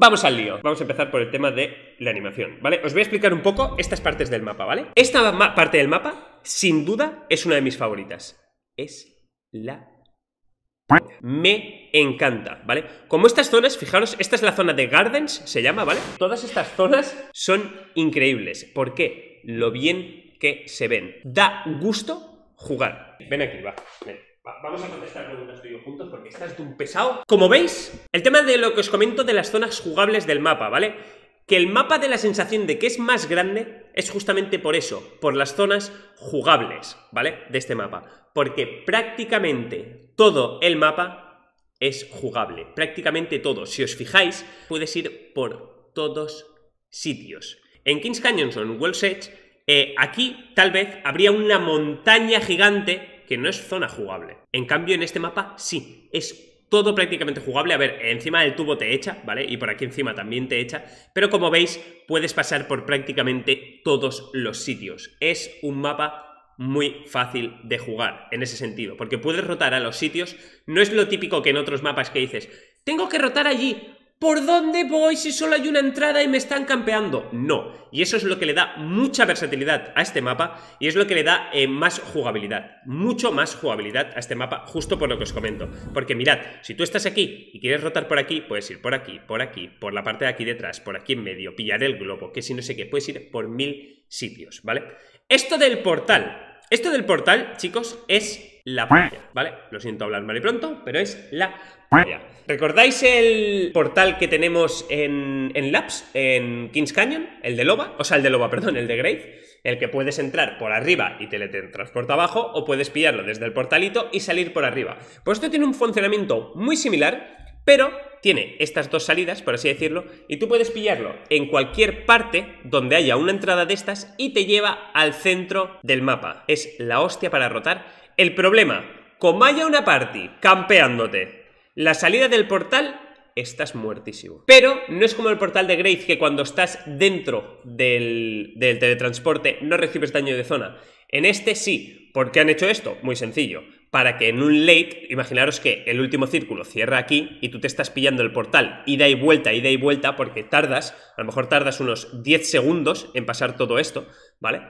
Vamos al lío. Vamos a empezar por el tema de la animación, ¿vale? Os voy a explicar un poco estas partes del mapa, ¿vale? Esta parte del mapa, sin duda, es una de mis favoritas. Es la... Me encanta, ¿vale? Como estas zonas, fijaros, esta es la zona de Gardens, se llama, ¿vale? Todas estas zonas son increíbles. ¿Por qué? Lo bien que se ven. Da gusto jugar. Ven aquí, va, ven. Vamos a contestar preguntas tú y yo juntos porque estás de un pesado. Como veis, el tema de lo que os comento de las zonas jugables del mapa, ¿vale? Que el mapa de la sensación de que es más grande es justamente por eso, por las zonas jugables, ¿vale? De este mapa. Porque prácticamente todo el mapa es jugable. Prácticamente todo. Si os fijáis, puedes ir por todos sitios. En Kings Canyon o en World's Edge, aquí tal vez habría una montaña gigante que no es zona jugable. En cambio, en este mapa sí, es todo prácticamente jugable. A ver, encima del tubo te echa, ¿vale? Y por aquí encima también te echa. Pero como veis, puedes pasar por prácticamente todos los sitios. Es un mapa muy fácil de jugar en ese sentido, porque puedes rotar a los sitios. No es lo típico que en otros mapas que dices, tengo que rotar allí. ¿Por dónde voy si solo hay una entrada y me están campeando? No, y eso es lo que le da mucha versatilidad a este mapa y es lo que le da más jugabilidad, mucho más jugabilidad a este mapa, justo por lo que os comento. Porque mirad, si tú estás aquí y quieres rotar por aquí, puedes ir por aquí, por aquí, por la parte de aquí detrás, por aquí en medio, pillar el globo, que si no sé qué, puedes ir por 1000 sitios, ¿vale? Esto del portal, chicos, es... la polla, ¿vale? Lo siento hablar mal y pronto, pero es la polla. ¿Recordáis el portal que tenemos en Labs? En Kings Canyon, el de Loba, o sea, el de Loba, perdón, el de Grave, el que puedes entrar por arriba y te le transporta abajo, o puedes pillarlo desde el portalito y salir por arriba. Pues esto tiene un funcionamiento muy similar, pero tiene estas dos salidas, por así decirlo, y tú puedes pillarlo en cualquier parte donde haya una entrada de estas y te lleva al centro del mapa. Es la hostia para rotar. El problema, como haya una party campeándote la salida del portal, estás muertísimo. Pero no es como el portal de Grave, que cuando estás dentro del teletransporte no recibes daño de zona. En este sí. ¿Por qué han hecho esto? Muy sencillo. Para que en un late, imaginaros que el último círculo cierra aquí y tú te estás pillando el portal ida y vuelta, porque tardas, a lo mejor tardas unos 10 segundos en pasar todo esto, ¿vale?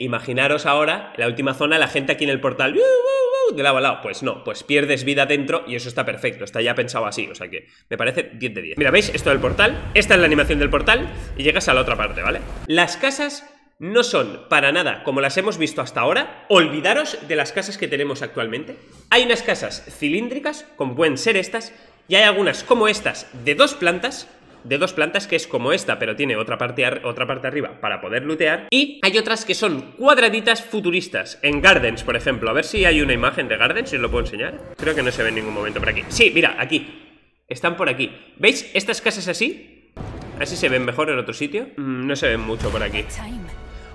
Imaginaros ahora, en la última zona, la gente aquí en el portal, de lado a lado. Pues no, pues pierdes vida dentro y eso está perfecto, está ya pensado así, o sea que me parece 10 de 10. Mira, ¿veis? Esto del portal, esta es la animación del portal y llegas a la otra parte, ¿vale? Las casas... no son para nada como las hemos visto hasta ahora. Olvidaros de las casas que tenemos actualmente. Hay unas casas cilíndricas, como pueden ser estas, y hay algunas como estas, de dos plantas. De dos plantas, que es como esta, pero tiene otra parte arriba para poder lootear. Y hay otras que son cuadraditas futuristas. En Gardens, por ejemplo. A ver si hay una imagen de Gardens, si os lo puedo enseñar. Creo que no se ve en ningún momento por aquí. Sí, mira, aquí. Están por aquí. ¿Veis? Estas casas así. Así se ven mejor en otro sitio. No se ven mucho por aquí.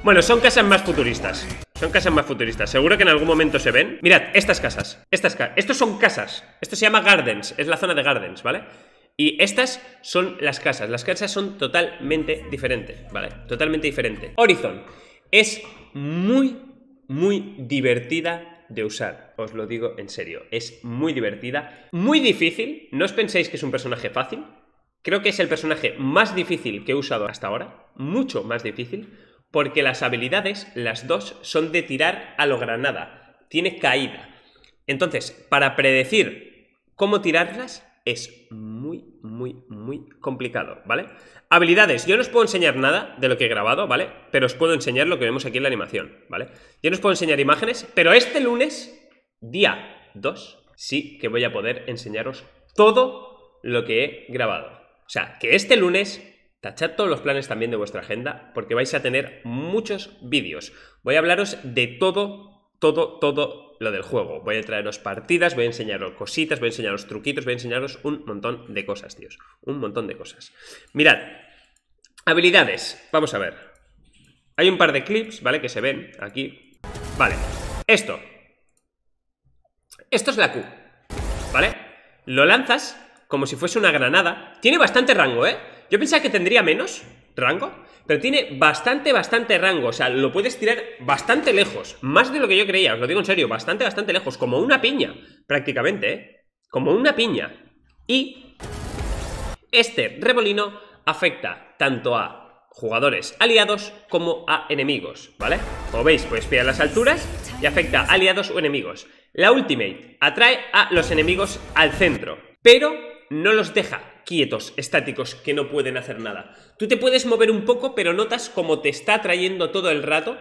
Bueno, son casas más futuristas. Son casas más futuristas. Seguro que en algún momento se ven. Mirad, estas casas. Estos son casas. Esto se llama Gardens. Es la zona de Gardens, ¿vale? Y estas son las casas. Las casas son totalmente diferentes, ¿vale? Totalmente diferentes. Horizon es muy, muy divertida de usar. Os lo digo en serio. Es muy divertida. Muy difícil. No os penséis que es un personaje fácil. Creo que es el personaje más difícil que he usado hasta ahora. Mucho más difícil. Porque las habilidades, las dos, son de tirar a lo granada. Tiene caída. Entonces, para predecir cómo tirarlas es muy, muy, muy complicado, ¿vale? Habilidades. Yo no os puedo enseñar nada de lo que he grabado, ¿vale? Pero os puedo enseñar lo que vemos aquí en la animación, ¿vale? Yo no os puedo enseñar imágenes, pero este lunes, día 2, sí que voy a poder enseñaros todo lo que he grabado. O sea, que este lunes... tachad todos los planes también de vuestra agenda porque vais a tener muchos vídeos. Voy a hablaros de todo lo del juego. Voy a traeros partidas, voy a enseñaros cositas, voy a enseñaros truquitos, voy a enseñaros un montón de cosas, tíos. Un montón de cosas. Mirad, habilidades. Vamos a ver. Hay un par de clips, ¿vale? Que se ven aquí. Vale. Esto. Esto es la Q, ¿vale? Lo lanzas como si fuese una granada. Tiene bastante rango, ¿eh? Yo pensaba que tendría menos rango, pero tiene bastante rango. O sea, lo puedes tirar bastante lejos. Más de lo que yo creía, os lo digo en serio. Bastante lejos, como una piña, prácticamente, ¿eh? Como una piña. Y Este remolino afecta tanto a jugadores aliados como a enemigos, ¿vale? Como veis, puedes pillar las alturas y afecta a aliados o enemigos. La Ultimate atrae a los enemigos al centro, pero no los deja quietos, estáticos, que no pueden hacer nada. Tú te puedes mover un poco, pero notas como te está atrayendo todo el rato.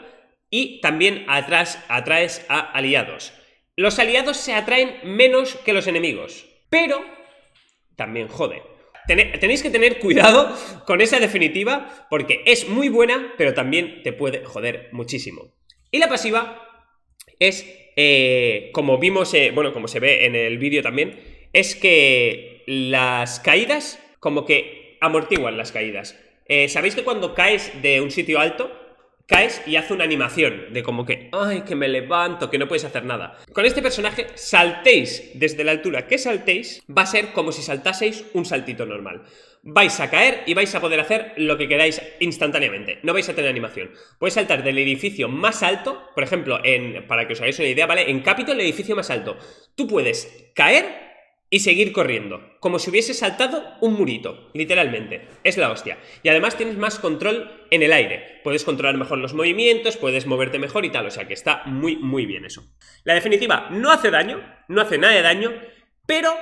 Y también atraes a aliados. Los aliados se atraen menos que los enemigos, pero también jode. Tenéis que tener cuidado con esa definitiva, porque es muy buena, pero también te puede joder muchísimo. Y la pasiva es, como vimos, bueno, como se ve en el vídeo también, es que las caídas, como que amortiguan las caídas. ¿Sabéis que cuando caes de un sitio alto, caes y hace una animación de como que, ay, que me levanto, que no puedes hacer nada? Con este personaje saltéis desde la altura que saltéis, va a ser como si saltaseis un saltito normal. Vais a caer y vais a poder hacer lo que queráis instantáneamente, no vais a tener animación. Podéis saltar del edificio más alto, por ejemplo, para que os hagáis una idea, ¿vale? En Capitol, el edificio más alto, tú puedes caer y seguir corriendo, como si hubiese saltado un murito, literalmente. Es la hostia. Y además tienes más control en el aire. Puedes controlar mejor los movimientos, puedes moverte mejor y tal. O sea que está muy, muy bien eso. La definitiva no hace daño, no hace nada de daño, pero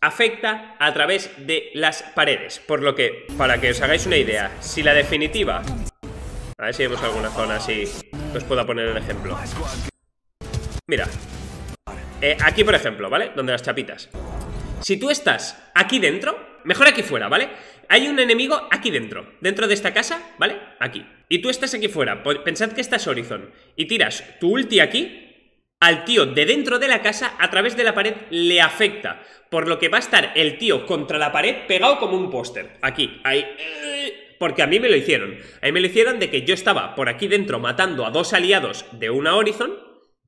afecta a través de las paredes. Por lo que, para que os hagáis una idea, si la definitiva... A ver si vemos alguna zona así que os pueda poner el ejemplo. Mira. Aquí, por ejemplo, ¿vale? Donde las chapitas. Si tú estás aquí dentro, mejor aquí fuera, ¿vale? Hay un enemigo aquí dentro, dentro de esta casa, ¿vale? Aquí. Y tú estás aquí fuera, pensad que estás Horizon, y tiras tu ulti aquí, al tío de dentro de la casa, a través de la pared, le afecta. Por lo que va a estar el tío contra la pared, pegado como un póster. Aquí, ahí. Porque a mí me lo hicieron. A mí me lo hicieron de que yo estaba por aquí dentro matando a dos aliados de una Horizon,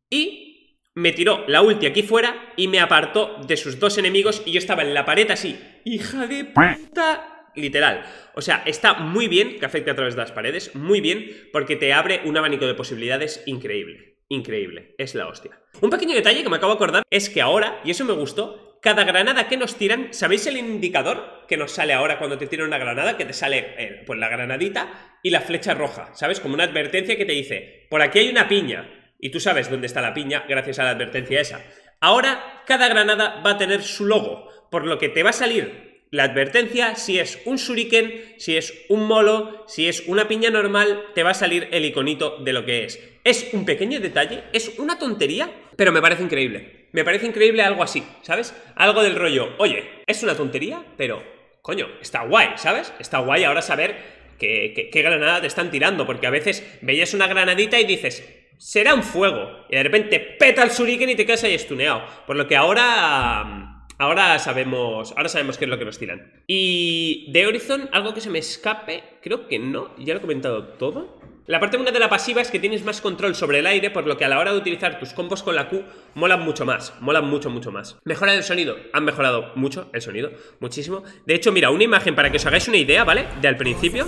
y me tiró la ulti aquí fuera y me apartó de sus dos enemigos y yo estaba en la pared así, hija de puta, literal. O sea, está muy bien que afecte a través de las paredes, muy bien, porque te abre un abanico de posibilidades increíble, increíble, es la hostia. Un pequeño detalle que me acabo de acordar es que ahora, y eso me gustó, cada granada que nos tiran, ¿sabéis el indicador que nos sale ahora cuando te tiran una granada? Que te sale, pues la granadita y la flecha roja, ¿sabes? Como una advertencia que te dice, por aquí hay una piña. Y tú sabes dónde está la piña gracias a la advertencia esa. Ahora cada granada va a tener su logo, por lo que te va a salir la advertencia si es un shuriken, si es un molo, si es una piña normal, te va a salir el iconito de lo que es. Es un pequeño detalle, es una tontería, pero me parece increíble. Me parece increíble algo así, ¿sabes? Algo del rollo, oye, es una tontería, pero coño, está guay, ¿sabes? Está guay ahora saber qué granada te están tirando, porque a veces veías una granadita y dices... será un fuego, y de repente peta el shuriken y te quedas ahí estuneado. Por lo que ahora sabemos qué es lo que nos tiran. Y de Horizon, algo que se me escape, creo que no, ya lo he comentado todo. La parte buena de la pasiva es que tienes más control sobre el aire, por lo que a la hora de utilizar tus combos con la Q molan mucho más, mucho más. Mejora el sonido, han mejorado mucho el sonido, muchísimo. De hecho, mira, una imagen para que os hagáis una idea, ¿vale? De al principio,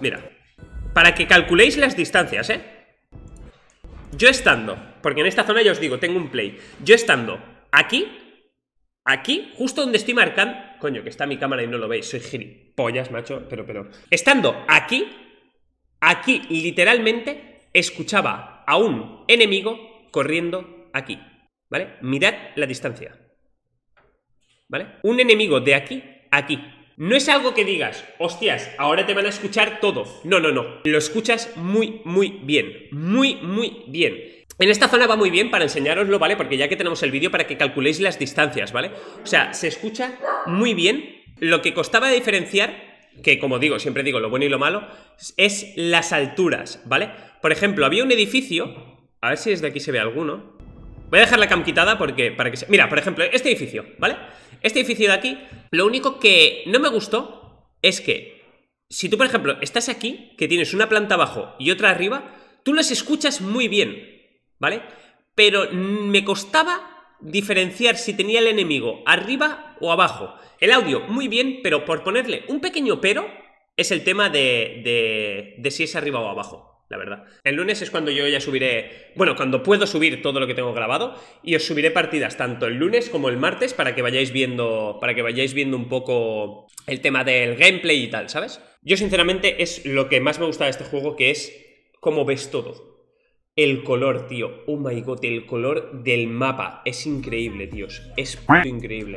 mira, para que calculéis las distancias, ¿eh? Yo estando, porque en esta zona ya os digo, tengo un play. Yo estando aquí, aquí, justo donde estoy marcando. Coño, que está mi cámara y no lo veis, soy gilipollas, macho, pero estando aquí, aquí literalmente escuchaba a un enemigo corriendo aquí, ¿vale? Mirad la distancia, ¿vale? Un enemigo de aquí a aquí. No es algo que digas, hostias, ahora te van a escuchar todo. No, no, no. Lo escuchas muy, muy bien. Muy, muy bien. En esta zona va muy bien para enseñároslo, ¿vale? Porque ya que tenemos el vídeo, para que calculéis las distancias, ¿vale? O sea, se escucha muy bien. Lo que costaba diferenciar, que como digo, siempre digo lo bueno y lo malo, es las alturas, ¿vale? Por ejemplo, había un edificio. A ver si desde aquí se ve alguno. Voy a dejar la cam quitada porque para que se... Mira, por ejemplo, este edificio, ¿vale? Este edificio de aquí, lo único que no me gustó es que si tú, por ejemplo, estás aquí, que tienes una planta abajo y otra arriba, tú los escuchas muy bien, ¿vale? Pero me costaba diferenciar si tenía el enemigo arriba o abajo. El audio, muy bien, pero por ponerle un pequeño pero, es el tema de si es arriba o abajo. la verdad. El lunes es cuando yo ya subiré, bueno, cuando puedo subir todo lo que tengo grabado, y os subiré partidas tanto el lunes como el martes para que vayáis viendo, un poco el tema del gameplay y tal, ¿sabes? Yo sinceramente es lo que más me gusta de este juego, que es cómo ves todo. El color, tío, oh my god, el color del mapa es increíble, tíos, es increíble.